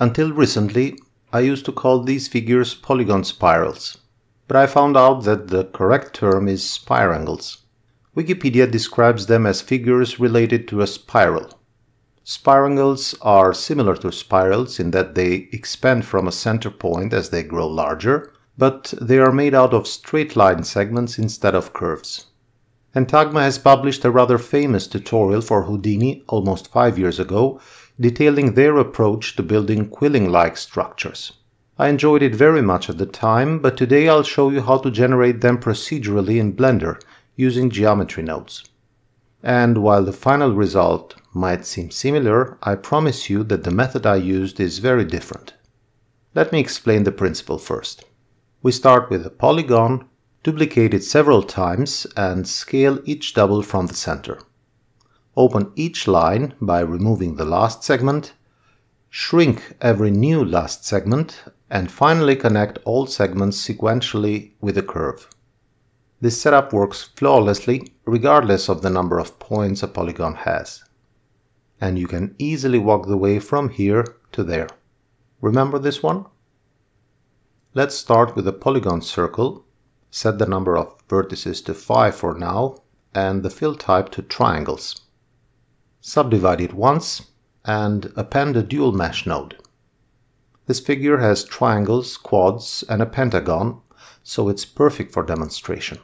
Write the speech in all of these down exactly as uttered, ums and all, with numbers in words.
Until recently, I used to call these figures polygon spirals, but I found out that the correct term is spirangles. Wikipedia describes them as figures related to a spiral. Spirangles are similar to spirals in that they expand from a center point as they grow larger, but they are made out of straight line segments instead of curves. Entagma has published a rather famous tutorial for Houdini almost five years ago, detailing their approach to building quilling-like structures. I enjoyed it very much at the time, but today I'll show you how to generate them procedurally in Blender using geometry nodes. And while the final result might seem similar, I promise you that the method I used is very different. Let me explain the principle first. We start with a polygon, duplicate it several times, and scale each double from the center. Open each line by removing the last segment, shrink every new last segment, and finally connect all segments sequentially with a curve. This setup works flawlessly, regardless of the number of points a polygon has. And you can easily walk the way from here to there. Remember this one? Let's start with a polygon circle, set the number of vertices to five for now, and the fill type to triangles. Subdivide it once, and append a dual mesh node. This figure has triangles, quads, and a pentagon, so it's perfect for demonstration.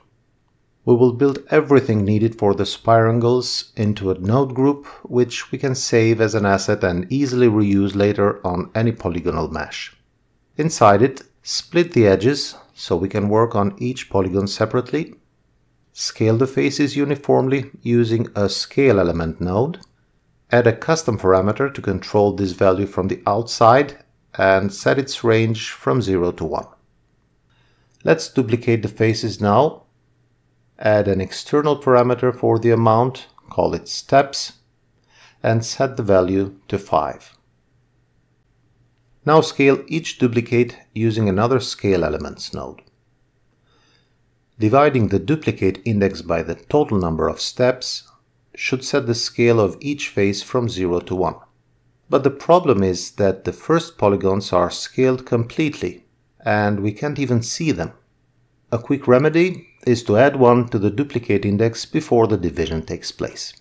We will build everything needed for the spirangles into a node group, which we can save as an asset and easily reuse later on any polygonal mesh. Inside it, split the edges so we can work on each polygon separately. Scale the faces uniformly using a scale element node. Add a custom parameter to control this value from the outside and set its range from zero to one. Let's duplicate the faces now. Add an external parameter for the amount, call it steps, and set the value to five. Now scale each duplicate using another scale elements node. Dividing the duplicate index by the total number of steps should set the scale of each face from zero to one. But the problem is that the first polygons are scaled completely, and we can't even see them. A quick remedy is to add one to the duplicate index before the division takes place.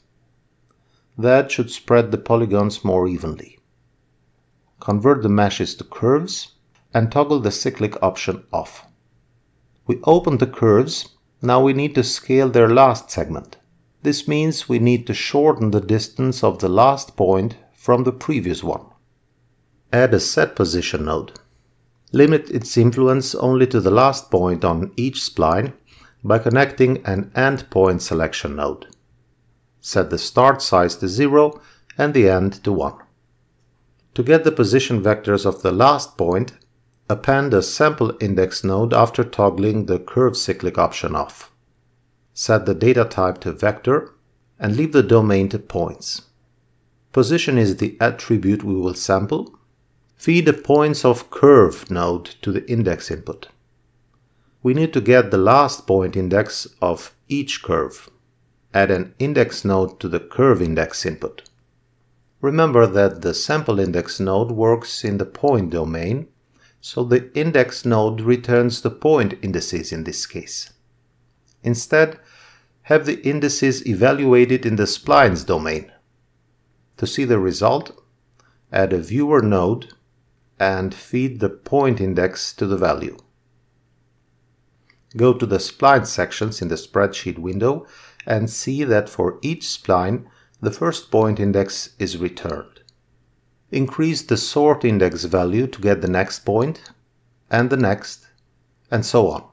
That should spread the polygons more evenly. Convert the meshes to curves and toggle the cyclic option off. We opened the curves, now we need to scale their last segment. This means we need to shorten the distance of the last point from the previous one. Add a set position node. Limit its influence only to the last point on each spline by connecting an end point selection node. Set the start size to zero and the end to one. To get the position vectors of the last point, append a sample index node after toggling the curve cyclic option off. Set the data type to vector and leave the domain to points. Position is the attribute we will sample. Feed the points of curve node to the index input. We need to get the last point index of each curve. Add an index node to the curve index input. Remember that the sample index node works in the point domain, so the index node returns the point indices in this case. Instead, have the indices evaluated in the splines domain. To see the result, add a viewer node and feed the point index to the value. Go to the spline sections in the spreadsheet window and see that for each spline, the first point index is returned. Increase the sort index value to get the next point, and the next, and so on.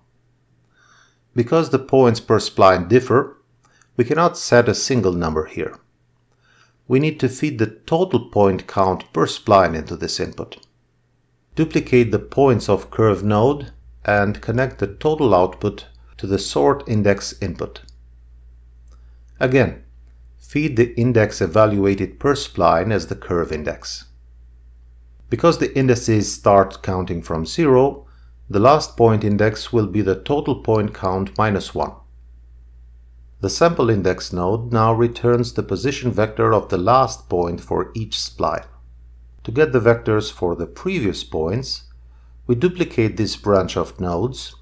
Because the points per spline differ, we cannot set a single number here. We need to feed the total point count per spline into this input. Duplicate the points of curve node and connect the total output to the sort index input. Again, feed the index evaluated per spline as the curve index. Because the indices start counting from zero, the last point index will be the total point count minus one. The sample index node now returns the position vector of the last point for each spline. To get the vectors for the previous points, we duplicate this branch of nodes,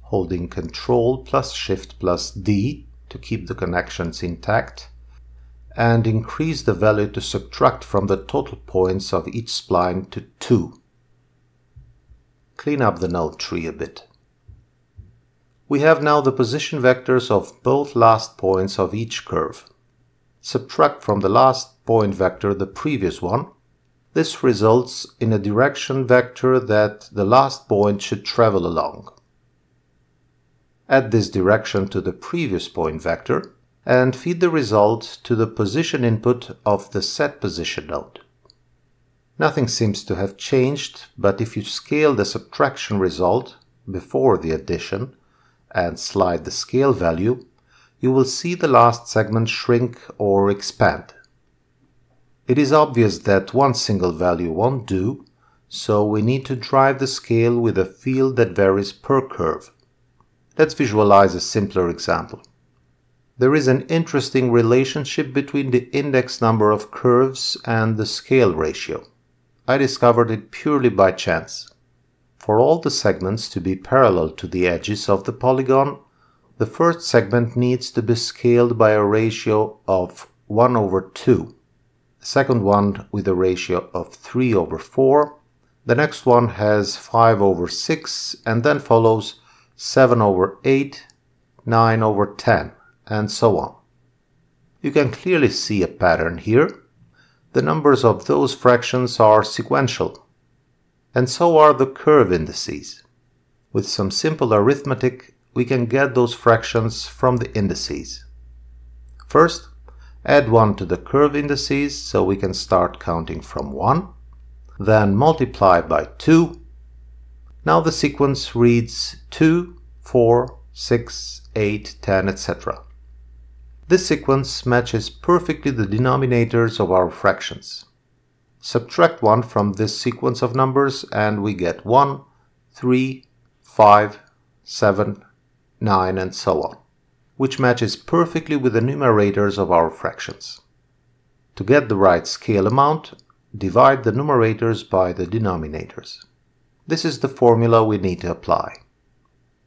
holding Ctrl plus Shift plus D to keep the connections intact, and increase the value to subtract from the total points of each spline to two. Clean up the node tree a bit. We have now the position vectors of both last points of each curve. Subtract from the last point vector the previous one. This results in a direction vector that the last point should travel along. Add this direction to the previous point vector and feed the result to the position input of the set position node. Nothing seems to have changed, but if you scale the subtraction result before the addition and slide the scale value, you will see the last segment shrink or expand. It is obvious that one single value won't do, so we need to drive the scale with a field that varies per curve. Let's visualize a simpler example. There is an interesting relationship between the index number of curves and the scale ratio. I discovered it purely by chance. For all the segments to be parallel to the edges of the polygon, the first segment needs to be scaled by a ratio of one over two, the second one with a ratio of three over four, the next one has five over six, and then follows seven over eight, nine over ten. And so on. You can clearly see a pattern here. The numbers of those fractions are sequential, and so are the curve indices. With some simple arithmetic, we can get those fractions from the indices. First, add one to the curve indices, so we can start counting from one, then multiply by two. Now the sequence reads two, four, six, eight, ten, et cetera. This sequence matches perfectly the denominators of our fractions. Subtract one from this sequence of numbers and we get one, three, five, seven, nine and so on, which matches perfectly with the numerators of our fractions. To get the right scale amount, divide the numerators by the denominators. This is the formula we need to apply.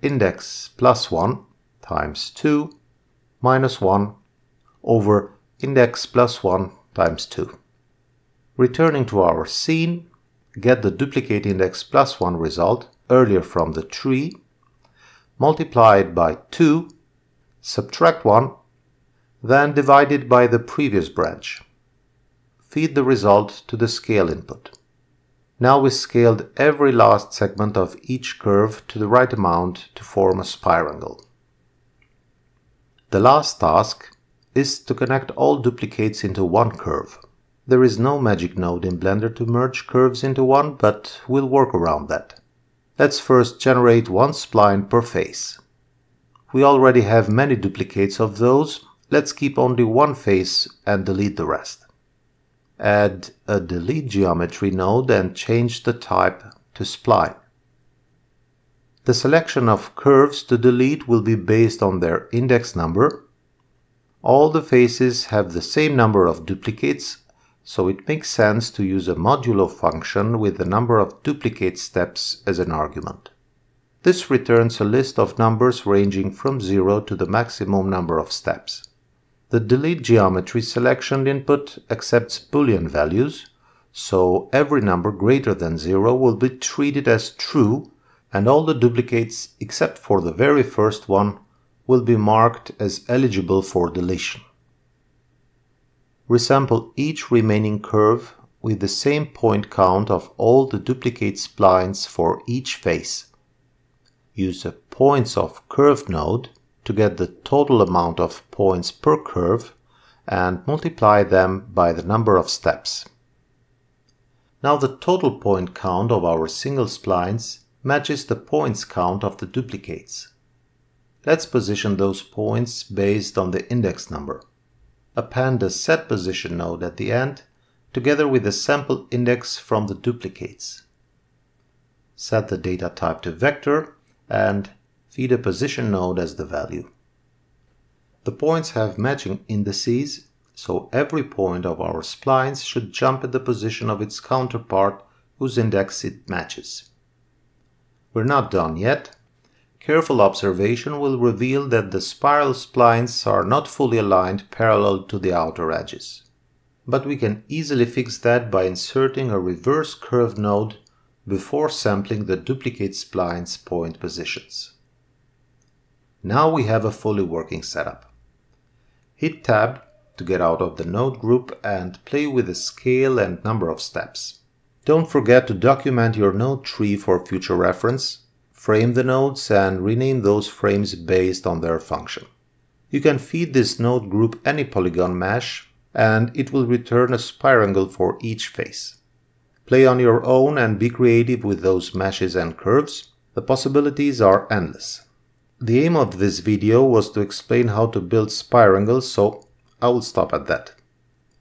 Index plus one times two minus one over index plus one times two. Returning to our scene, get the duplicate index plus one result earlier from the tree, multiply it by two, subtract one, then divide it by the previous branch. Feed the result to the scale input. Now we scaled every last segment of each curve to the right amount to form a spirangle. The last task is to connect all duplicates into one curve. There is no magic node in Blender to merge curves into one, but we'll work around that. Let's first generate one spline per face. We already have many duplicates of those. Let's keep only one face and delete the rest. Add a delete geometry node and change the type to spline. The selection of curves to delete will be based on their index number. All the faces have the same number of duplicates, so it makes sense to use a modulo function with the number of duplicate steps as an argument. This returns a list of numbers ranging from zero to the maximum number of steps. The delete geometry selection input accepts Boolean values, so every number greater than zero will be treated as true, and all the duplicates, except for the very first one, will be marked as eligible for deletion. Resample each remaining curve with the same point count of all the duplicate splines for each face. Use a points of curve node to get the total amount of points per curve and multiply them by the number of steps. Now the total point count of our single splines matches the points count of the duplicates. Let's position those points based on the index number. Append a set position node at the end, together with a sample index from the duplicates. Set the data type to vector and feed a position node as the value. The points have matching indices, so every point of our splines should jump at the position of its counterpart whose index it matches. We're not done yet. Careful observation will reveal that the spiral splines are not fully aligned parallel to the outer edges. But we can easily fix that by inserting a reverse curve node before sampling the duplicate spline's point positions. Now we have a fully working setup. Hit Tab to get out of the node group and play with the scale and number of steps. Don't forget to document your node tree for future reference, frame the nodes and rename those frames based on their function. You can feed this node group any polygon mesh and it will return a spirangle for each face. Play on your own and be creative with those meshes and curves. The possibilities are endless. The aim of this video was to explain how to build spirangles, so I will stop at that.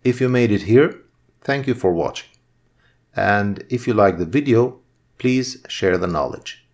If you made it here, thank you for watching. And if you liked the video, please share the knowledge.